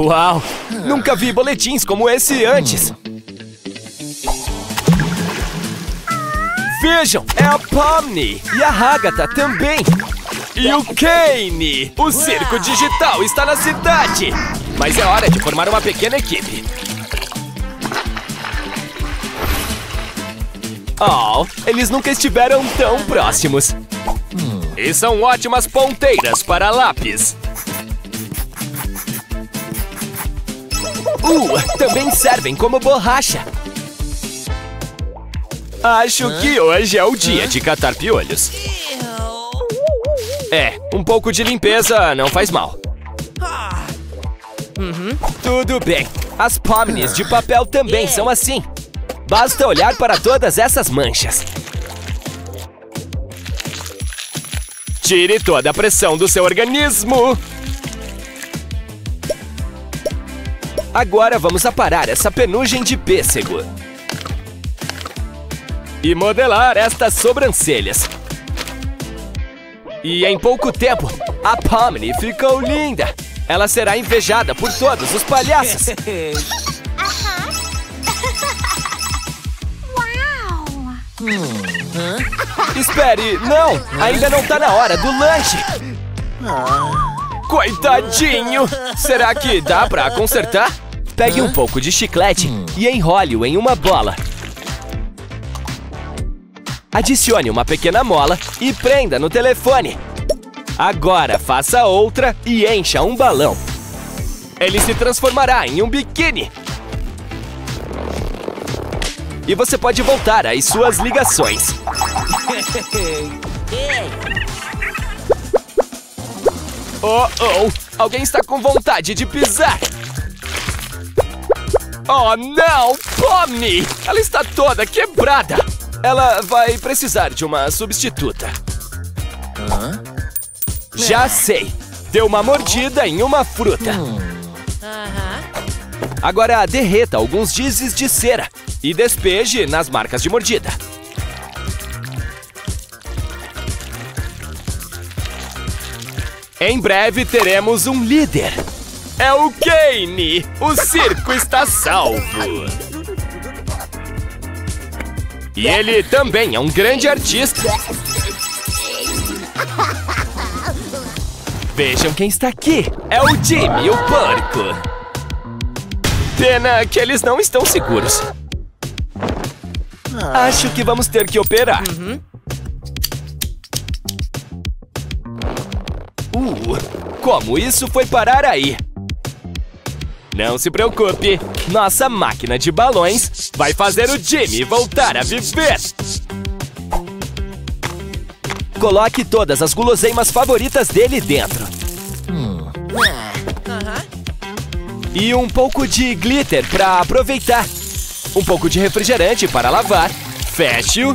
Uau! Nunca vi boletins como esse antes! Vejam! É a Pomni! E a Agatha também! E o Caine! O circo digital está na cidade! Mas é hora de formar uma pequena equipe! Oh, eles nunca estiveram tão próximos! E são ótimas ponteiras para lápis! Também servem como borracha! Acho que hoje é o dia de catar piolhos. É, um pouco de limpeza não faz mal. Tudo bem. As pomnis de papel também são assim. Basta olhar para todas essas manchas. Tire toda a pressão do seu organismo. Agora vamos aparar essa penugem de pêssego. E modelar estas sobrancelhas. E em pouco tempo, a Pomni ficou linda. Ela será invejada por todos os palhaços. Espere, não, ainda não tá na hora do lanche. Coitadinho, será que dá pra consertar? Pegue um pouco de chiclete e enrole-o em uma bola. Adicione uma pequena mola e prenda no telefone. Agora faça outra e encha um balão. Ele se transformará em um biquíni. E você pode voltar às suas ligações. Oh! Alguém está com vontade de pisar. Oh, não! Pomni! Ela está toda quebrada. Ela vai precisar de uma substituta. Já sei! Deu uma mordida em uma fruta. Agora derreta alguns giz de cera e despeje nas marcas de mordida. Em breve teremos um líder. É o Caine! O circo está salvo! E ele também é um grande artista. Vejam quem está aqui. É o Jimmy, o porco. Pena que eles não estão seguros. Acho que vamos ter que operar. Como isso foi parar aí? Não se preocupe, nossa máquina de balões vai fazer o Jimmy voltar a viver! Coloque todas as guloseimas favoritas dele dentro. E um pouco de glitter para aproveitar. Um pouco de refrigerante para lavar. Feche-o.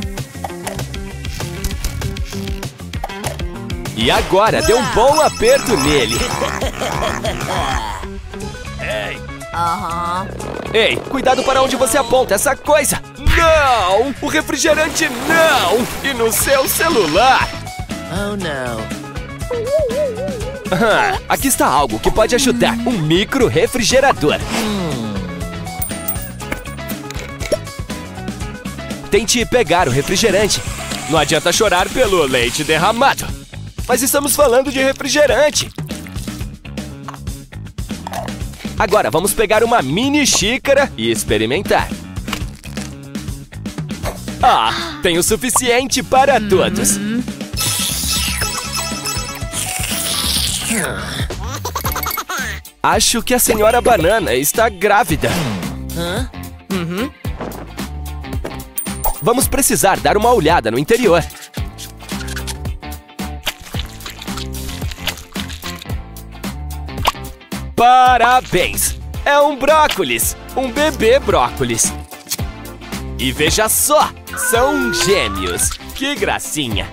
E agora dê um bom aperto nele. Ei, cuidado para onde você aponta essa coisa! Não! O refrigerante não! E no seu celular! Oh, não! Aqui está algo que pode ajudar! Um micro refrigerador! Tente pegar o refrigerante! Não adianta chorar pelo leite derramado! Mas estamos falando de refrigerante! Agora vamos pegar uma mini xícara e experimentar. Ah, tem o suficiente para todos. Acho que a senhora banana está grávida. Vamos precisar dar uma olhada no interior. Parabéns! É um brócolis! Um bebê brócolis! E veja só! São gêmeos! Que gracinha!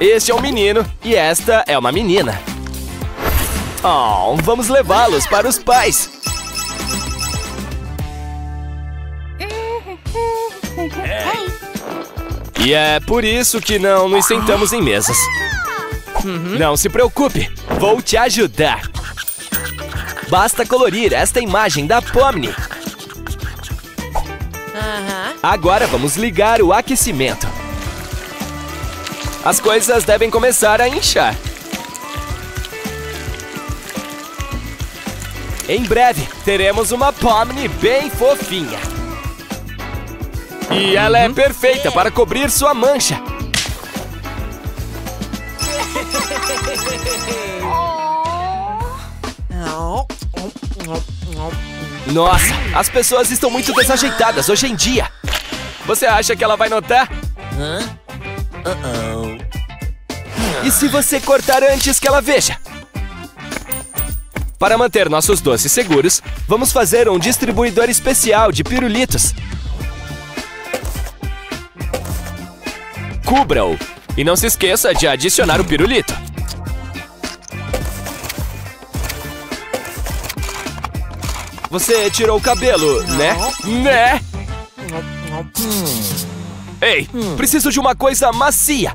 Este é um menino e esta é uma menina. Oh, vamos levá-los para os pais! E é por isso que não nos sentamos em mesas. Não se preocupe! Vou te ajudar! Basta colorir esta imagem da Pomni. Agora vamos ligar o aquecimento. As coisas devem começar a inchar. Em breve, teremos uma Pomni bem fofinha. E ela é perfeita para cobrir sua mancha. Nossa, as pessoas estão muito desajeitadas hoje em dia. Você acha que ela vai notar? E se você cortar antes que ela veja? Para manter nossos doces seguros, vamos fazer um distribuidor especial de pirulitos. Cubra-o e não se esqueça de adicionar o pirulito. Você tirou o cabelo, né? Né? Ei, preciso de uma coisa macia.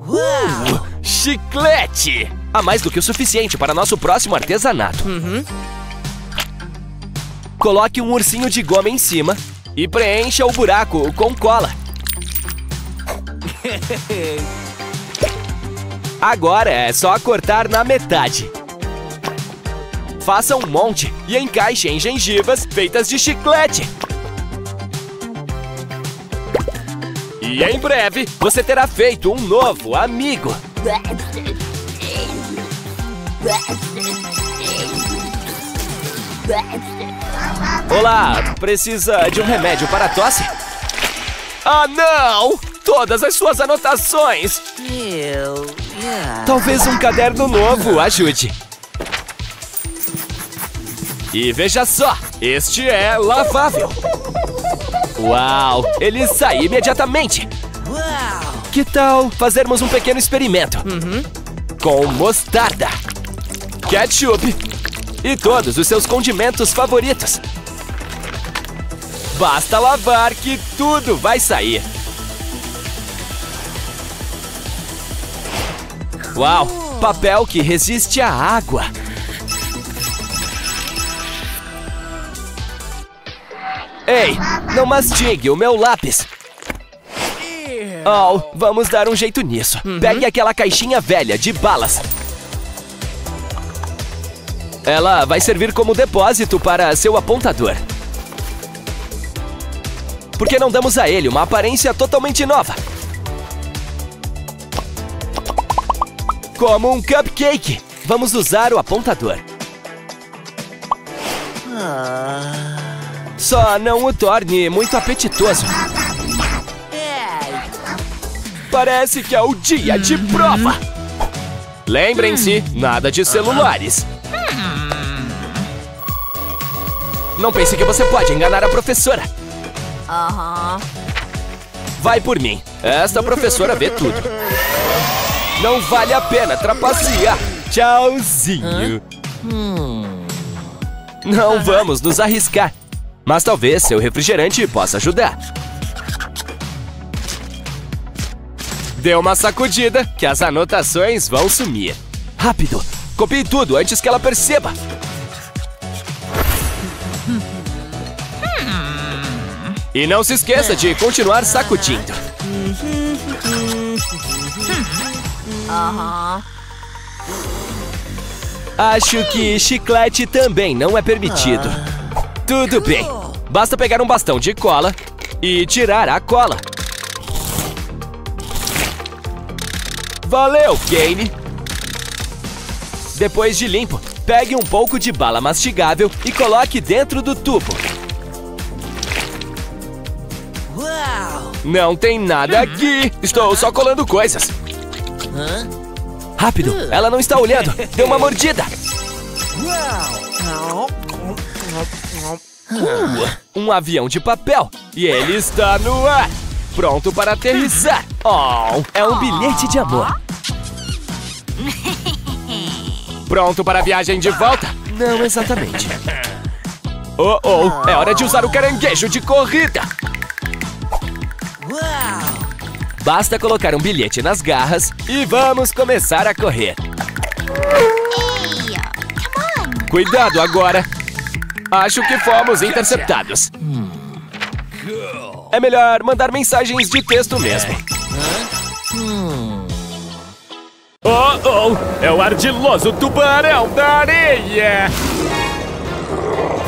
Chiclete! Há mais do que o suficiente para nosso próximo artesanato. Coloque um ursinho de goma em cima e preencha o buraco com cola. Agora é só cortar na metade. Faça um monte e encaixe em gengivas feitas de chiclete. E em breve, você terá feito um novo amigo. Olá, precisa de um remédio para a tosse? Ah, não! Todas as suas anotações! Talvez um caderno novo ajude. E veja só, este é lavável. Uau, ele sai imediatamente. Que tal fazermos um pequeno experimento? Com mostarda, ketchup e todos os seus condimentos favoritos. Basta lavar que tudo vai sair. Uau, papel que resiste à água. Ei, não mastigue o meu lápis. Oh, vamos dar um jeito nisso. Pegue aquela caixinha velha de balas. Ela vai servir como depósito para seu apontador. Por que não damos a ele uma aparência totalmente nova? Como um cupcake, vamos usar o apontador. Só não o torne muito apetitoso. Parece que é o dia de prova. Lembrem-se, nada de celulares. Não pense que você pode enganar a professora. Vai por mim. Esta professora vê tudo. Não vale a pena trapacear. Tchauzinho. Não vamos nos arriscar. Mas talvez seu refrigerante possa ajudar. Dê uma sacudida que as anotações vão sumir. Rápido! Copie tudo antes que ela perceba. E não se esqueça de continuar sacudindo. Acho que chiclete também não é permitido. Tudo bem, basta pegar um bastão de cola e tirar a cola. Valeu, Caine! Depois de limpo, pegue um pouco de bala mastigável e coloque dentro do tubo. Não tem nada aqui! Estou só colando coisas. Rápido, ela não está olhando! Dê uma mordida! Um avião de papel! E ele está no ar! Pronto para aterrissar! Oh, é um bilhete de amor! Pronto para a viagem de volta? Não exatamente! Oh, oh! É hora de usar o caranguejo de corrida! Basta colocar um bilhete nas garras e vamos começar a correr! Cuidado agora! Acho que fomos interceptados. É melhor mandar mensagens de texto mesmo. Oh, oh! É o ardiloso tubarão da areia!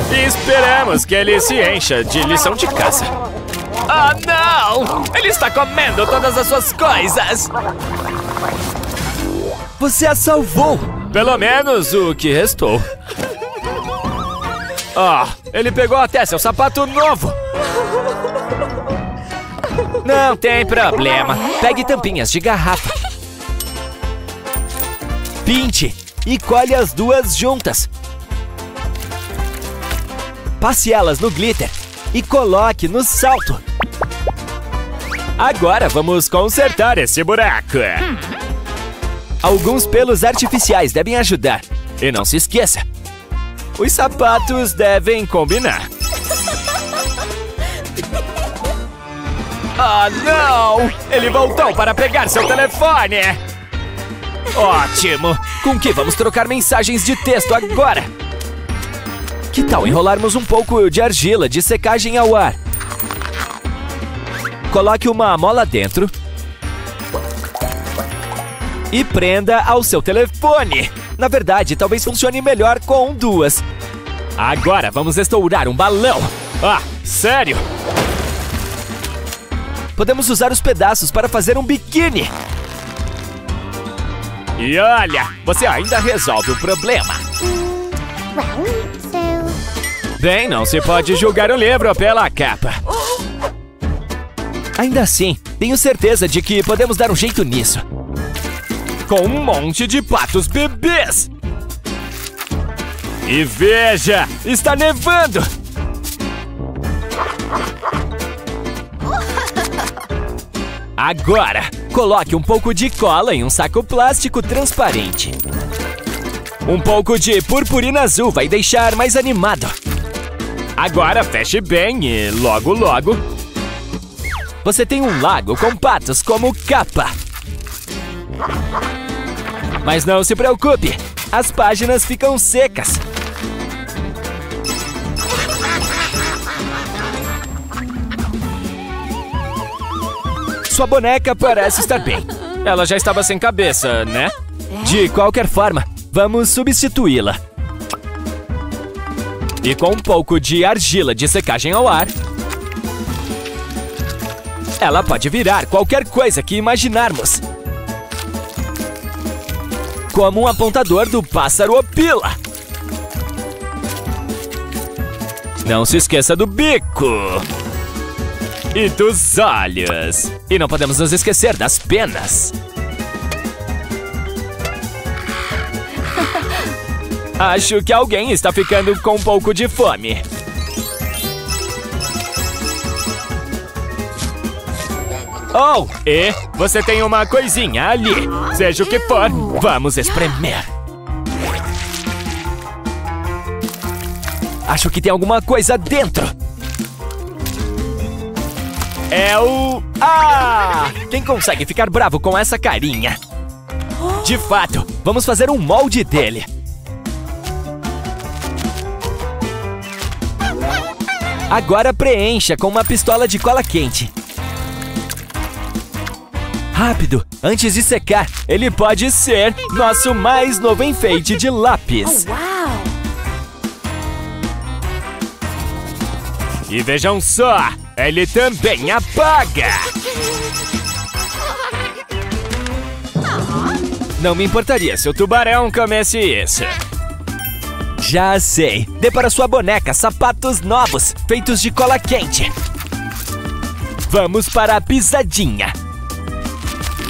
E esperamos que ele se encha de lição de caça. Oh, não! Ele está comendo todas as suas coisas! Você a salvou! Pelo menos o que restou. Ah, oh, ele pegou até seu sapato novo! Não tem problema. Pegue tampinhas de garrafa. Pinte e colhe as duas juntas. Passe elas no glitter e coloque no salto. Agora vamos consertar esse buraco. Alguns pelos artificiais devem ajudar. E não se esqueça, os sapatos devem combinar. Ah, não! Ele voltou para pegar seu telefone! Ótimo! Com que vamos trocar mensagens de texto agora? Que tal enrolarmos um pouco de argila de secagem ao ar? Coloque uma mola dentro e prenda ao seu telefone. Na verdade, talvez funcione melhor com duas. Agora vamos estourar um balão. Ah, sério? Podemos usar os pedaços para fazer um biquíni. E olha, você ainda resolve o problema. Bem, não se pode julgar o livro pela capa. Ainda assim, tenho certeza de que podemos dar um jeito nisso. Com um monte de patos bebês. E veja, está nevando. Agora, coloque um pouco de cola em um saco plástico transparente. Um pouco de purpurina azul vai deixar mais animado. Agora feche bem e logo, logo, você tem um lago com patos como capa. Mas não se preocupe, as páginas ficam secas. Sua boneca parece estar bem. Ela já estava sem cabeça, né? De qualquer forma, vamos substituí-la. E com um pouco de argila de secagem ao ar, ela pode virar qualquer coisa que imaginarmos. Como um apontador do pássaro opila. Não se esqueça do bico. E dos olhos. E não podemos nos esquecer das penas. Acho que alguém está ficando com um pouco de fome. Oh, e você tem uma coisinha ali. Seja o que for, vamos espremer. Acho que tem alguma coisa dentro. É o... Ah! Quem consegue ficar bravo com essa carinha? De fato, vamos fazer um molde dele. Agora preencha com uma pistola de cola quente. Rápido, antes de secar, ele pode ser nosso mais novo enfeite de lápis. E vejam só! Ele também apaga! Não me importaria se o tubarão comesse isso. Já sei! Dê para sua boneca sapatos novos, feitos de cola quente. Vamos para a pisadinha.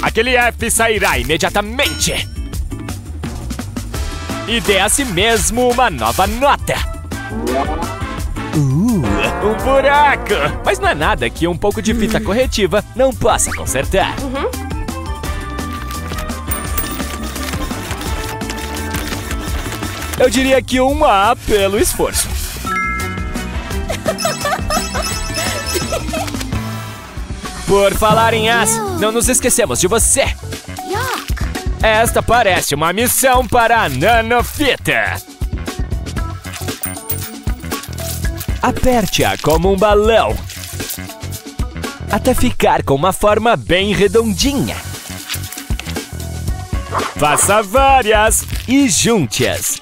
Aquele app sairá imediatamente. E dê a si mesmo uma nova nota. Um buraco! Mas não é nada que um pouco de fita corretiva não possa consertar. Eu diria que um A pelo esforço. Por falar em as, não nos esquecemos de você. Esta parece uma missão para a nanofita. Aperte-a como um balão, até ficar com uma forma bem redondinha. Faça várias e junte-as.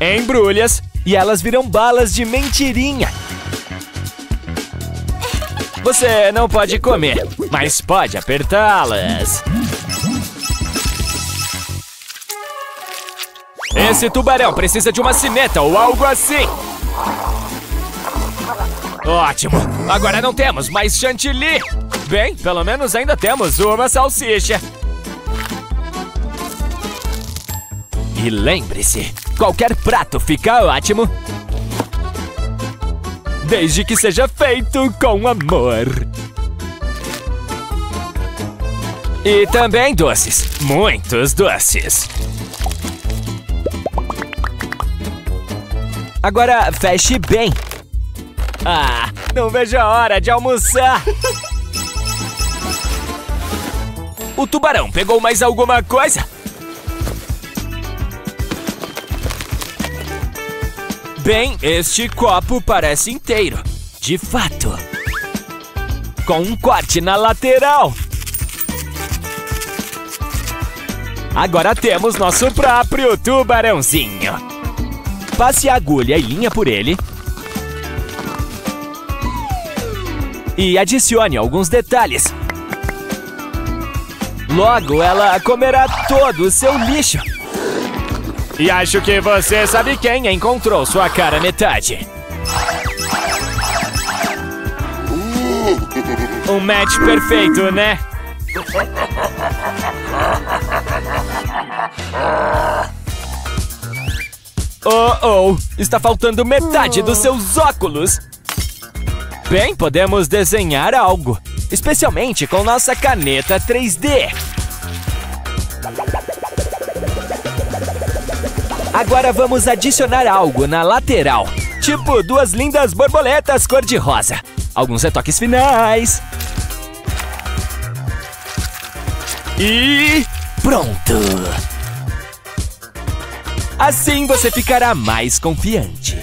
Embrulhe-as e elas viram balas de mentirinha. Você não pode comer, mas pode apertá-las. Esse tubarão precisa de uma sineta ou algo assim. Ótimo! Agora não temos mais chantilly. Bem, pelo menos ainda temos uma salsicha. E lembre-se, qualquer prato fica ótimo, desde que seja feito com amor. E também doces, muitos doces. Agora feche bem. Ah, não vejo a hora de almoçar. O tubarão pegou mais alguma coisa? Bem, este copo parece inteiro, de fato, com um corte na lateral. Agora temos nosso próprio tubarãozinho. Passe a agulha e linha por ele e adicione alguns detalhes. Logo ela comerá todo o seu lixo. E acho que você sabe quem encontrou sua cara metade. Um match perfeito, né? Oh, está faltando metade dos seus óculos. Bem, podemos desenhar algo, especialmente com nossa caneta 3D. Agora vamos adicionar algo na lateral, tipo duas lindas borboletas cor-de-rosa. Alguns retoques finais. E pronto! Assim você ficará mais confiante.